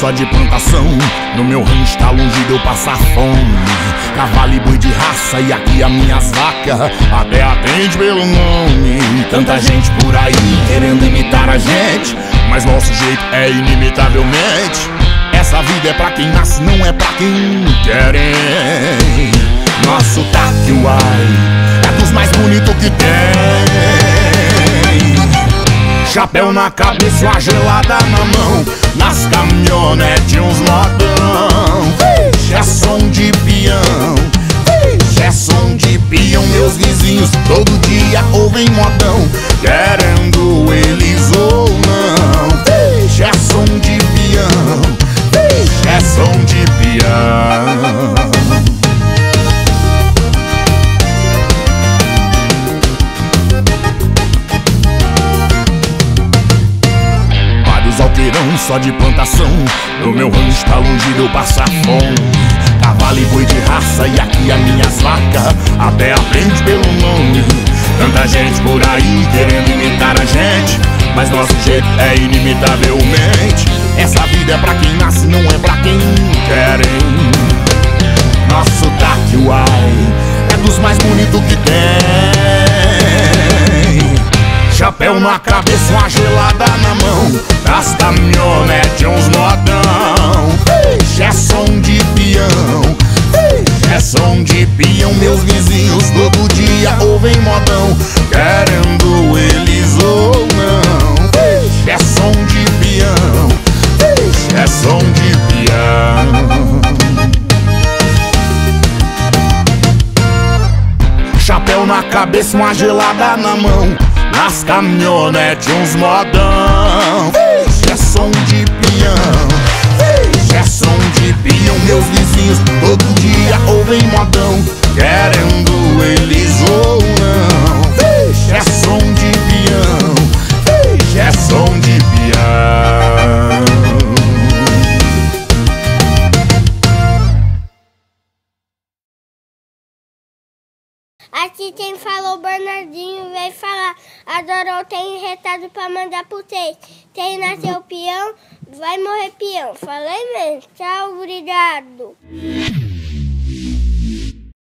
só de plantação. No meu rancho tá longe de eu passar fome. Cavalo e boi de raça, e aqui as minhas vacas até atende pelo nome. Tanta gente por aí querendo imitar a gente, mas nosso jeito é inimitavelmente. Essa vida é pra quem nasce, não é pra quem querem. Nosso sotaque, uai, é dos mais bonitos que tem. Chapéu na cabeça, a gelada na mão, nas caminhonetes uns modão. É som de peão, é som de peão. Meus vizinhos todo dia ouvem modão, querendo eles ou não. É som de peão, é som de peão. Vários alqueirão só de plantação, no meu rancho tá longe de eu passar fome. Cavalo e boi de raça, e aqui as minhas vacas até aprende pelo nome. Tanta gente por aí querendo imitar a gente, mas nosso jeito é inimitavelmente. Essa vida é pra quem nasce, não é pra quem querem. Nosso sotaque, uai, é dos mais bonitos que tem. Chapéu na cabeça, uma gelada na mão, das caminhonetes uns modão. É som de peão, é som de peão. Meus vizinhos todo dia ouvem modão, querendo eles ou não. É som de peão, é som de peão. Chapéu na cabeça, uma gelada na mão, nas caminhonetes uns modão. É som de peão, é som de peão. Meus vizinhos todo dia ouvem modão, querendo eles ou não. É som de peão, é som de peão. Aqui quem falou Bernardinho veio falar. A Dorô tem recado pra mandar pro vocês. Quem nasceu peão vai morrer peão. Falei mesmo. Tchau, obrigado.